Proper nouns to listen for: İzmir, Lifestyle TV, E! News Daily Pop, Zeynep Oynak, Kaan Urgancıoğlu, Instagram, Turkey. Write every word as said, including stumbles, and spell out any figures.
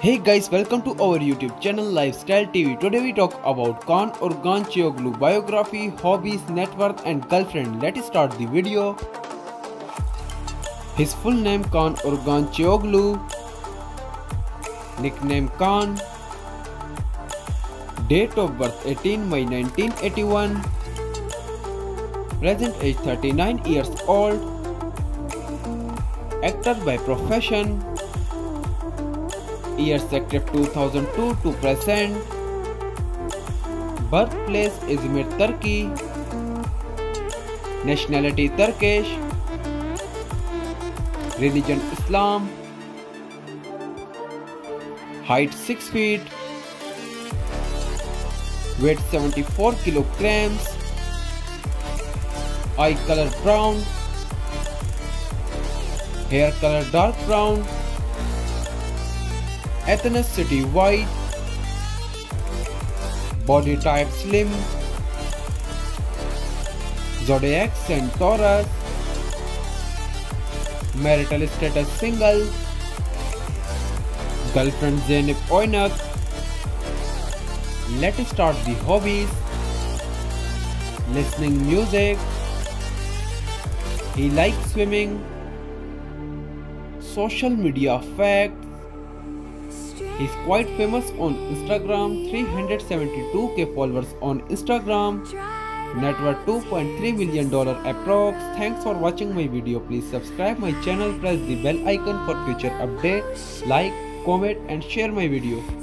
Hey guys, welcome to our YouTube channel Lifestyle T V. Today we talk about Kaan Urgancıoğlu biography, hobbies, net worth and girlfriend. Let's start the video. His full name Kaan Urgancıoğlu, nickname Kaan, date of birth eighteenth May nineteen eighty-one, present age thirty-nine years old, actor by profession, years active two thousand two to present, birthplace İzmir, Turkey, nationality Turkish, religion Islam, height six feet, weight seventy-four kilograms, eye color brown, hair color dark brown, ethnicity white, body type slim, zodiac sign Taurus, marital status single, girlfriend Zeynep Oynak. Let's start the hobbies. Listening music. He likes swimming. Social media facts. He's quite famous on Instagram, three hundred seventy-two K followers on Instagram, net worth two point three million dollars approx. Thanks for watching my video. Please subscribe my channel, press the bell icon for future updates, like, comment and share my video.